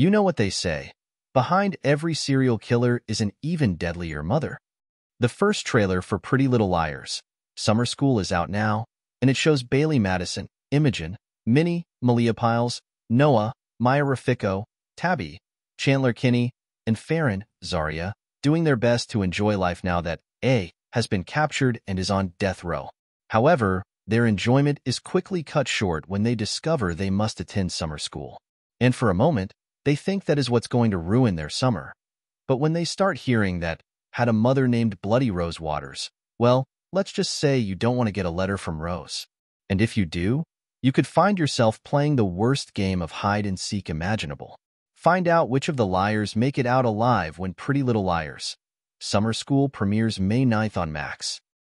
You know what they say. Behind every serial killer is an even deadlier mother. The first trailer for Pretty Little Liars, Summer School, is out now, and it shows Bailey Madison, Imogen, Minnie, Malia Pyles, Noah, Maya Rafico, Tabby, Chandler Kinney, and Farron, Zaria, doing their best to enjoy life now that A has been captured and is on death row. However, their enjoyment is quickly cut short when they discover they must attend summer school. And for a moment, they think that is what's going to ruin their summer. But when they start hearing that, had a mother named Bloody Rose Waters, well, let's just say you don't want to get a letter from Rose. And if you do, you could find yourself playing the worst game of hide-and-seek imaginable. Find out which of the liars make it out alive when Pretty Little Liars, Summer School, premieres May 9th on Max.